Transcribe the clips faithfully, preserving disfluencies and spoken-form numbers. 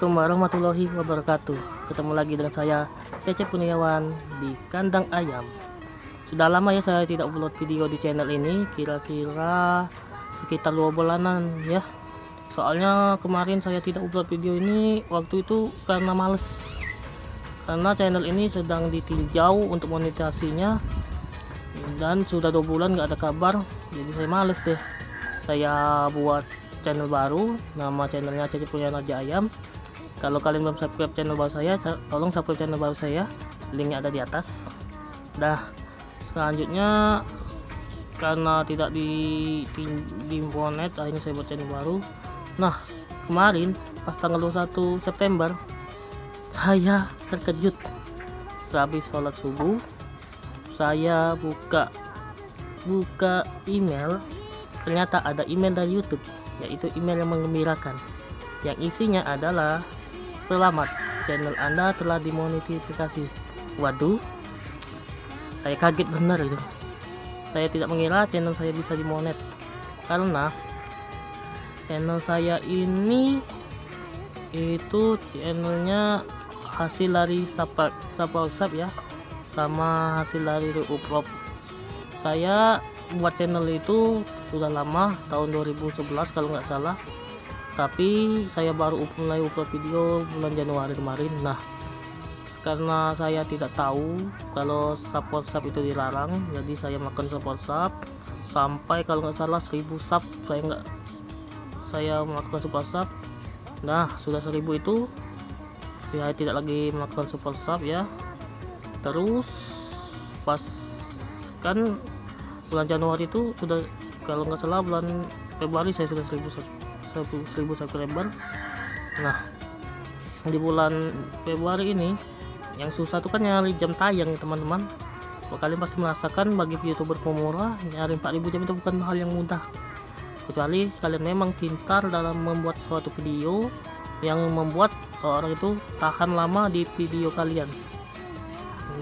Assalamualaikum warahmatullahi wabarakatuh. Ketemu lagi dengan saya C C Purniawan di kandang ayam. Sudah lama ya saya tidak upload video di channel ini, kira-kira sekitar dua bulanan ya. Soalnya kemarin saya tidak upload video ini waktu itu karena males, karena channel ini sedang ditinjau untuk monetisasinya dan sudah dua bulan nggak ada kabar, jadi saya males deh. Saya buat channel baru, nama channelnya C C Punya Noji Ayam. Kalau kalian belum subscribe channel baru saya, tolong subscribe channel baru saya, linknya ada di atas. Dah, selanjutnya karena tidak di dimponet, akhirnya saya buat channel baru. Nah, kemarin pas tanggal dua puluh satu September saya terkejut. Sehabis sholat subuh saya buka buka email, ternyata ada email dari YouTube, yaitu email yang menggembirakan, yang isinya adalah selamat, channel Anda telah dimonetisasi. Waduh, saya kaget benar itu. Saya tidak mengira channel saya bisa dimonet, karena channel saya ini itu channelnya hasil dari sapa sap ya, sama hasil dari upload. Saya buat channel itu sudah lama, tahun dua ribu sebelas kalau nggak salah, tapi saya baru mulai upload video bulan Januari kemarin. Nah, karena saya tidak tahu kalau support sub itu dilarang, jadi saya makan support sub sampai kalau nggak salah seribu sub. Saya nggak saya melakukan support sub. Nah, sudah seribu itu saya tidak lagi melakukan support sub ya. Terus pas kan bulan Januari itu sudah, kalau nggak salah bulan Februari saya sudah seribu subscriber. Nah, di bulan Februari ini yang susah itu kan nyari jam tayang, teman-teman. Kalian pasti merasakan bagi youtuber pemula nyari empat ribu jam itu bukan hal yang mudah, kecuali kalian memang pintar dalam membuat suatu video yang membuat seorang itu tahan lama di video kalian.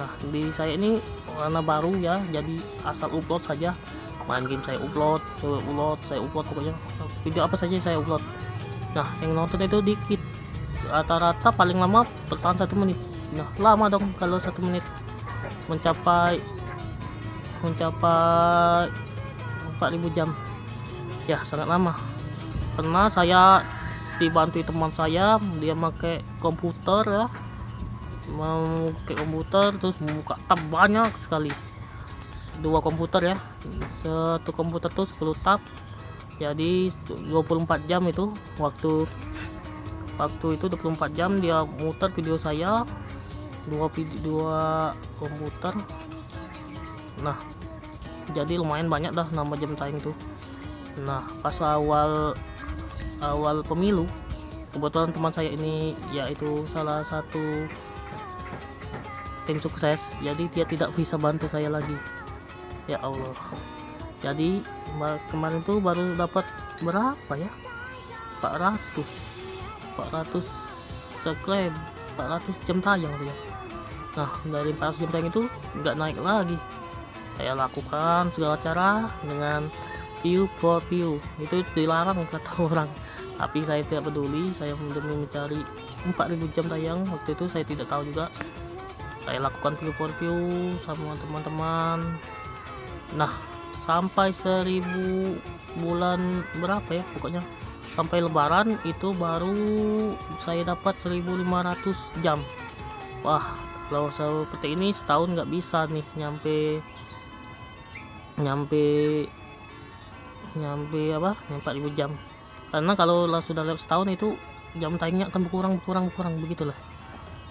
Nah, di saya ini karena baru ya, jadi asal upload saja, main game saya upload, saya upload, saya upload, pokoknya video apa saja saya upload. Nah, yang nonton itu dikit, rata-rata paling lama bertahan satu menit. Nah, lama dong kalau satu menit mencapai mencapai empat ribu jam ya, sangat lama. Pernah saya dibantu teman saya, dia pakai komputer ya, mau ke komputer terus membuka tab banyak sekali, dua komputer ya, satu komputer tuh sepuluh tab, jadi dua puluh empat jam itu waktu waktu itu dua puluh empat jam dia muter video saya, dua dua komputer. Nah, jadi lumayan banyak dah nama jam tayang tuh. Nah, pas awal awal pemilu kebetulan teman saya ini yaitu salah satu tim sukses, jadi dia tidak bisa bantu saya lagi. Ya Allah, jadi kemarin tuh baru dapat berapa ya, empat ratus subscribe, empat ratus jam tayang dia. Nah, dari empat ratus jam tayang itu nggak naik lagi. Saya lakukan segala cara dengan view for view, itu dilarang kata orang, tapi saya tidak peduli. Saya demi mencari empat ribu jam tayang, waktu itu saya tidak tahu juga. Saya lakukan view for view sama teman-teman. Nah, sampai seribu bulan berapa ya, pokoknya sampai lebaran itu baru saya dapat seribu lima ratus jam. Wah, kalau seperti ini setahun nggak bisa nih nyampe nyampe nyampe apa empat ribu jam, karena kalau sudah lewat setahun itu jam tayangnya akan berkurang berkurang berkurang begitulah.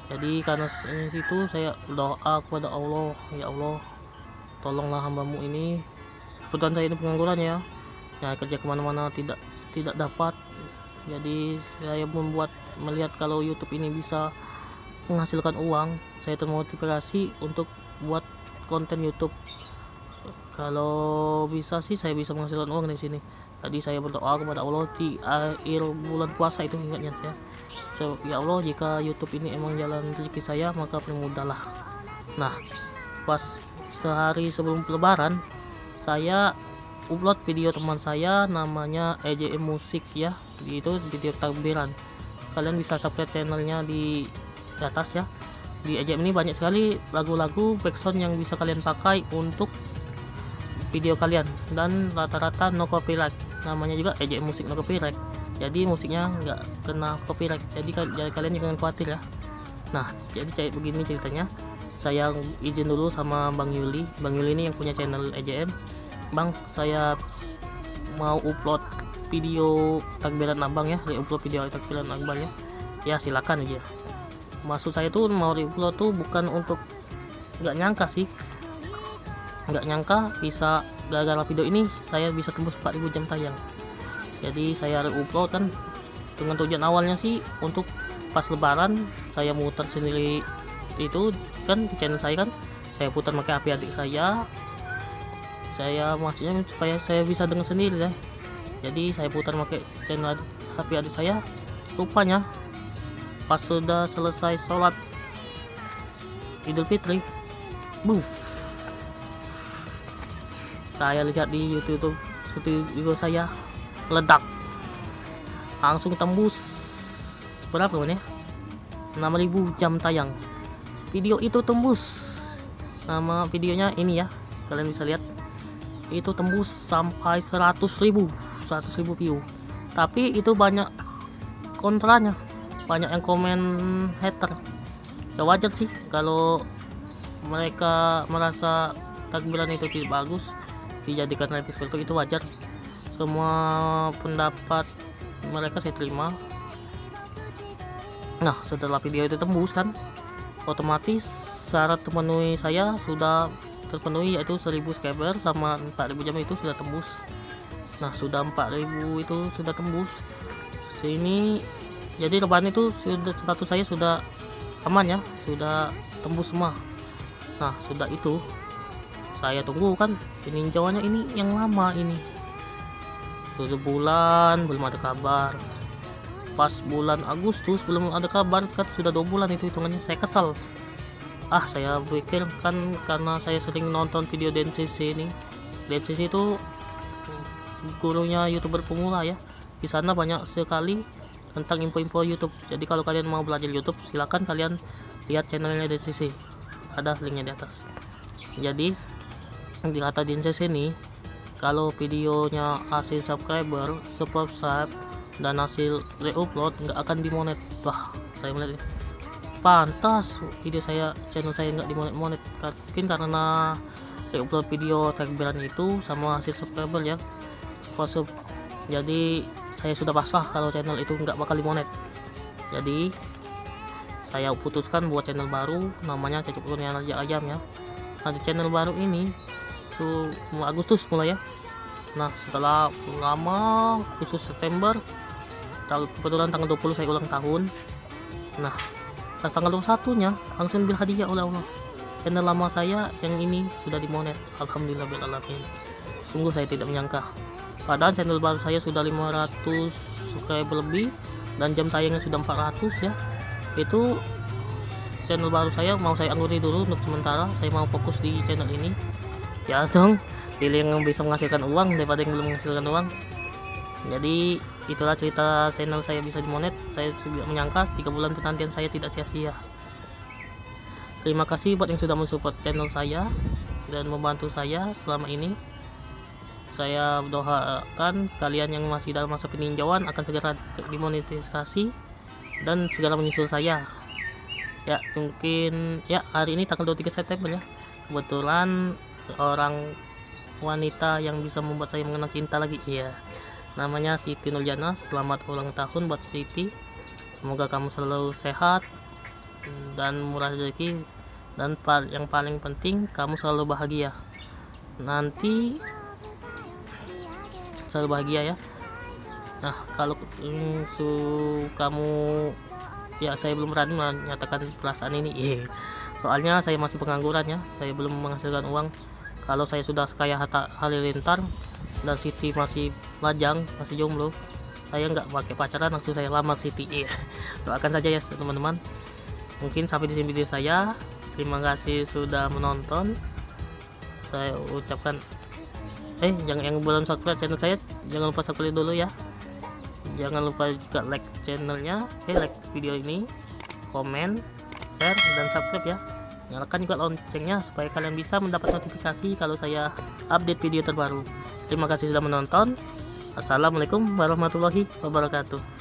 Jadi karena itu saya doa kepada Allah, ya Allah tolonglah hambamu ini, kebetulan saya ini pengangguran ya, ya kerja kemana-mana tidak tidak dapat. Jadi saya membuat melihat kalau YouTube ini bisa menghasilkan uang, saya termotivasi untuk buat konten YouTube. Kalau bisa sih saya bisa menghasilkan uang dari sini. Tadi saya berdoa kepada Allah di akhir bulan puasa itu, ingatnya ya. So, ya Allah, jika YouTube ini emang jalan rezeki saya maka permudahlah. Nah, pas sehari sebelum lebaran saya upload video teman saya namanya A J M Musik ya, itu video takbiran. kalian bisa subscribe channelnya di, di atas ya. Di A J M ini banyak sekali lagu-lagu background yang bisa kalian pakai untuk video kalian, dan rata-rata no copyright, namanya juga A J M musik no copyright, jadi musiknya nggak kena copyright, jadi, jadi kalian jangan khawatir ya. Nah, jadi kayak begini ceritanya, saya izin dulu sama Bang Yuli. Bang Yuli ini yang punya channel A J M. Bang, saya mau upload video takbiran abang ya, saya upload video takbiran abang ya, ya silakan aja. Maksud saya tuh mau upload tuh bukan untuk, nggak nyangka sih, nggak nyangka bisa gara-gara video ini saya bisa tembus empat ribu jam tayang. Jadi saya upload kan dengan tujuan awalnya sih untuk pas lebaran saya muter sendiri itu kan di channel saya kan, saya putar pakai H P adik saya, saya maksudnya supaya saya bisa dengar sendiri ya. Jadi saya putar pakai channel H P adik saya, rupanya pas sudah selesai sholat Idul Fitri, buh, saya lihat di YouTube studio saya ledak, langsung tembus berapa menit? enam ribu jam tayang. Video itu tembus, nama videonya ini ya, kalian bisa lihat, itu tembus sampai seratus ribu, seratus ribu view. Tapi itu banyak kontranya, banyak yang komen hater. Ya wajar sih kalau mereka merasa takbiran itu tidak bagus, dijadikan episode itu, itu wajar. Semua pendapat mereka saya terima. Nah, setelah video itu tembus kan, otomatis syarat terpenuhi saya sudah terpenuhi, yaitu seribu subscriber sama empat ribu jam itu sudah tembus. Nah, sudah empat ribu itu sudah tembus. Sini jadi lebaran itu sudah status saya sudah aman ya, sudah tembus semua. Nah, sudah itu saya tunggu kan peninjauannya ini yang lama ini, tujuh bulan belum ada kabar. Pas bulan Agustus belum ada kabar kan, sudah dua bulan itu hitungannya. Saya kesel, ah saya pikir kan karena saya sering nonton video D C C ini, D C C itu gurunya youtuber pemula ya, di sana banyak sekali tentang info-info YouTube. Jadi kalau kalian mau belajar YouTube, silahkan kalian lihat channelnya D C C, ada linknya di atas. Jadi di kata D C C ini, kalau videonya hasil subscriber, subscribe dan hasil reupload nggak akan dimonet. Wah, saya melihat pantas video saya, channel saya nggak dimonet-monet, mungkin karena reupload video takbiran itu sama hasil subscriber ya. Jadi saya sudah pasrah kalau channel itu nggak bakal dimonet. Jadi saya putuskan buat channel baru, namanya C C Purniawan Ayam ya. Nah, di channel baru ini tuh Agustus mulai ya. Nah, setelah lama khusus September, kebetulan tanggal dua puluh saya ulang tahun. Nah, tanggal dua puluh satu nya langsung bil hadiah oleh Allah, channel lama saya yang ini sudah dimonet. Alhamdulillah bil alamin. Sungguh saya tidak menyangka, padahal channel baru saya sudah lima ratus subscriber lebih dan jam tayangnya sudah empat ratus ya. Itu channel baru saya mau saya angguri dulu untuk sementara, saya mau fokus di channel ini ya dong, pilih yang bisa menghasilkan uang daripada yang belum menghasilkan uang. Jadi itulah cerita channel saya bisa dimonet. Saya tidak menyangka tiga bulan penantian saya tidak sia-sia. Terima kasih buat yang sudah mensupport channel saya dan membantu saya selama ini. Saya doakan kalian yang masih dalam masa peninjauan akan segera dimonetisasi dan segera menyusul saya ya. Mungkin ya hari ini tanggal dua puluh tiga September ya, kebetulan seorang wanita yang bisa membuat saya mengenal cinta lagi ya, namanya Siti Nurjanah. Selamat ulang tahun buat Siti, semoga kamu selalu sehat dan murah rezeki, dan yang paling penting kamu selalu bahagia, nanti selalu bahagia ya. Nah, kalau mm, su, kamu ya, saya belum berani menyatakan perasaan ini yeah. Soalnya saya masih pengangguran ya, saya belum menghasilkan uang. Kalau saya sudah sekaya Hatta Halilintar dan Siti masih lajang, masih jomblo, saya nggak pakai pacaran, langsung saya lamar Siti yeah. Doakan saja ya teman-teman. Mungkin sampai di sini video saya, terima kasih sudah menonton. Saya ucapkan Eh, yang, yang belum subscribe channel saya, jangan lupa subscribe dulu ya. Jangan lupa juga like channelnya, eh, like video ini, komen, share, dan subscribe ya. Nyalakan juga loncengnya supaya kalian bisa mendapat notifikasi kalau saya update video terbaru. Terima kasih sudah menonton. Assalamualaikum warahmatullahi wabarakatuh.